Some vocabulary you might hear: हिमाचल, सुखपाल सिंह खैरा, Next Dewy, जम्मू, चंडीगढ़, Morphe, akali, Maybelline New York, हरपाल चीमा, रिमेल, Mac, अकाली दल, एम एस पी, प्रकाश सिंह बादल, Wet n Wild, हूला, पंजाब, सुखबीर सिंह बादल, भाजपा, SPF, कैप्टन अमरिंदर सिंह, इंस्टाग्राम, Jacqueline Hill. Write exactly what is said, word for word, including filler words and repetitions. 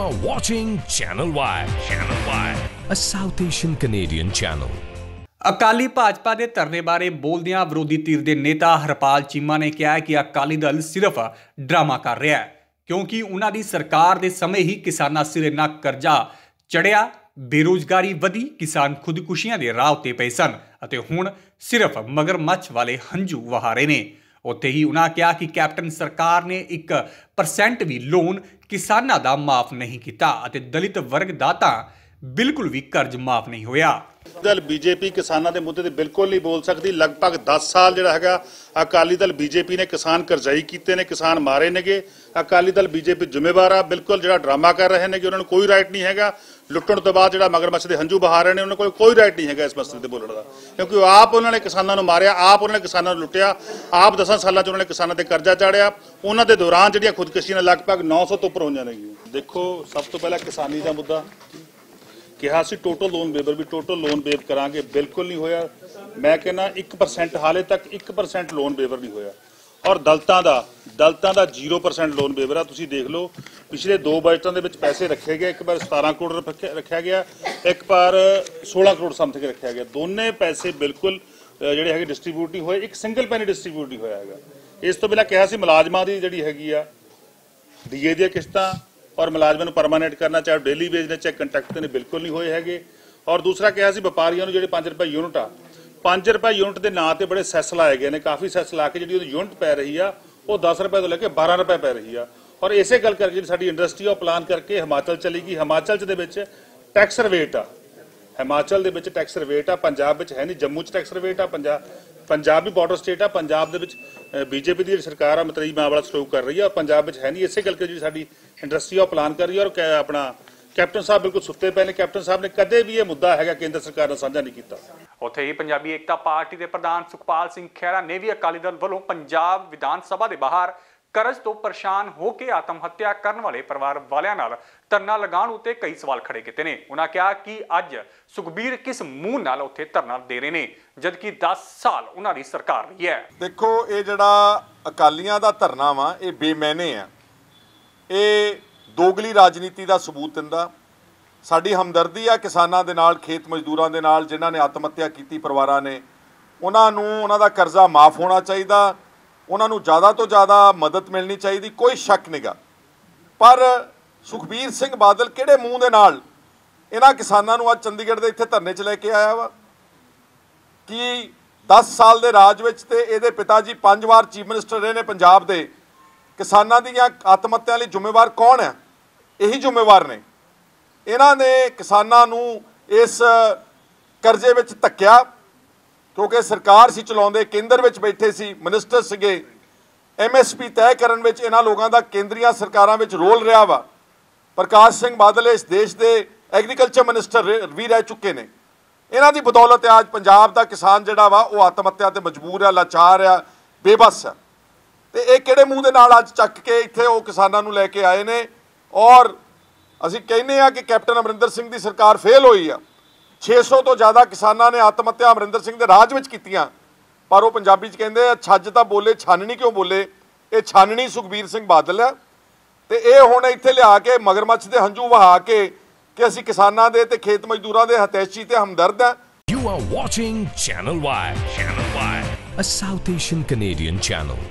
You are watching Channel Y, Channel Y, a South Asian Canadian channel. Akali भाजपा के धरने बारे बोलदियां विरोधी धिर के नेता हरपाल चीमा ने कहा कि अकाली दल सिर्फ ड्रामा कर रहा है क्योंकि उन्होंने सरकार के समय ही किसानों सिरे ना करजा चढ़िया, बेरोजगारी वधी, किसान खुदकुशियां के राह उत्ते पे सन अते हुण सिर्फ मगरमच्छ वाले हंझू वहा रहे ने। उत्थे ही उन्होंने कहा कि कैप्टन सरकार ने एक परसेंट भी लोन किसानों का माफ नहीं किया, दलित वर्ग का तो बिल्कुल भी कर्ज माफ नहीं होया। दल बीजेपी किसानों के मुद्दे बिल्कुल नहीं बोल सकती। लगभग दस साल जो है अकाली दल बीजेपी ने किसान करजाई किए ने, किसान मारे ने गे। अकाली दल बीजेपी जिम्मेवार आ, बिल्कुल जो ड्रामा कर रहे हैं कि उन्होंने कोई राइट नहीं है। लुट्टण तो बाद जो मगरमच्छ के हंझू बहा रहे हैं, उन्होंने कोई कोई राइट नहीं है इस मसले से बोलने का, क्योंकि आप उन्होंने किसानों को मारिया, आप उन्होंने किसानों को लुटिया, आप दस सालों उन्होंने किसानों के कर्जा चाढ़िया। उन्होंने दौरान जो खुदकुशियां लगभग नौ सौ तो उपर हो जाने। देखो, सब तो पहला किसानी का मुद्दा कहा सी, टोटल लोन वेवर भी टोटल लोन वेव करांगे, बिल्कुल नहीं होया। मैं कहना एक परसेंट हाले तक एक परसेंट लोन वेवर नहीं होया, और दलतां दा दलतां दा जीरो परसेंट लोन वेवर आ। तुसीं देख लो, पिछले दो बजटां दे विच पैसे रखे गए, एक बार सतारह करोड़ रखा गया, एक बार सोलह करोड़ समथिंग रखा गया। दोनों पैसे बिल्कुल जिहड़े है डिस्ट्रीब्यूट नहीं होए, एक सिंगल पैनी डिस्ट्रीब्यूट नहीं होया है। इस तो बिना कहा सी मुलाजमां दी जिहड़ी हैगी आ डीए दी किश्तां और मुलाजमान को परमानेंट करना, चाहे डेली वेज ने चाहे कंट्रैक्ट ने, बिल्कुल नहीं होए हैगे। और दूसरा कहा सी व्यापारियों को जिहड़े पाँच रुपए यूनिट आ, पाँच रुपए यूनिट के नाँ ते बड़े सैस लाए गए ने, काफ़ी सैस ला के जिहड़ी ओहदी यूनिट पै रही आ वो दस रुपए तो लैके बारह रुपए पै रही आ। और इसे गल करके साडी इंडस्ट्री आ प्लान करके हिमाचल चली गई। हिमाचल दे विच टैक्स रिबेट आ, हिमाचल दे विच टैक्स रिबेट आ, पंजाब है नहीं। जम्मू च टैक्स रिबेट आ, पंजाब पंजाब भी बॉर्डर स्टेट आ, पंजाब दे विच बीजेपी दी सरकार आ मतलबी मां वाला स्ट्रोक कर रही है, और पंजाब विच है नहीं। इसे गल के जी साडी इंडस्ट्री आ प्लान कर रही है। और अपना कैप्टन साहब बिल्कुल सुत्ते पए ने, कैप्टन साहब ने कदे भी ये मुद्दा हैगा केंद्र सरकार ने साझा नहीं कीता। उत्थे ही पंजाबी एकता पार्टी के प्रधान सुखपाल सिंह खैरा ने भी अकाली दल वालों पंजाब विधान सभा के बाहर कर्ज तो परेशान होकर आत्म हत्या करने वाले परिवार वालियां नाल धरना लगाउण उत्ते कई सवाल खड़े कीते ने। उन्होंने कहा कि अज सुखबीर किस मूँह नाल उत्थे धरना दे रहे ने जबकि दस साल उन्हां दी सरकार रही है। देखो, ये जिहड़ा अकालियां दा धरना वा ये बेमैने आ, ये दोगली राजनीति का सबूत दिंदा। साडी हमदर्दी आ किसानां दे नाल, खेत मजदूरां दे नाल जिन्हां ने आत्म हत्या की परिवारां ने। उन्हां नूं उन्हां दा कर्जा माफ होना चाहिए, उन्होंने ज़्यादा तो ज़्यादा मदद मिलनी चाहिए, कोई शक नहीं गा। पर सुखबीर सिंह बादल किहड़े मूँह दे नाल इन्हां किसानां नूं अज चंडीगढ़ दे इत्थे धरने च लैके आया वा कि दस साल दे राज विच ते इहदे पिता जी पंज वार चीफ मिनिस्टर रहे ने पंजाब दे। किसानां दीयां आत्म हत्या लई जिम्मेवार कौन है? यही जिम्मेवार ने। इन्हां ने किसानां नूं इस करजे विच धक्किया क्योंकि सरकार सी चलाउंदे, केंद्र विच बैठे सी मिनिस्टर सीगे। एम एस पी तय करन विच इन्हां लोकां दा केंद्रीय सरकारां विच रोल रहा वा। प्रकाश सिंह बादल इस देश दे एग्रीकल्चर मिनिस्टर भी रह चुके ने। इन्हां दी बदौलत आज पंजाब दा किसान जिहड़ा वा वो आत्म हत्या ते मजबूर आ, लाचार आ, बेबस आ। ते इह किहड़े मूँह दे नाल अज चक के इत्थे वो किसानां नूं लैके आए ने। और असीं कहने आ कि कैप्टन अमरिंदर सिंह दी सरकार फेल होई आ। छे सौ तो ज़्यादा किसानों ने आत्म हत्या अमरिंदर सिंह के राज में कीतियां, पर वो पंजाबी च कहिंदे छज तां बोले छाननी क्यों बोले। ये छाननी सुखबीर सिंह बादल है ते ये हुण इत्थे लिया के मगरमच्छ दे हंझू वहा के कि असीं किसानां दे ते खेत मजदूरां दे हतैशी ते हमदर्द है। You are watching Channel Y, Channel Y, a South Asian Canadian channel.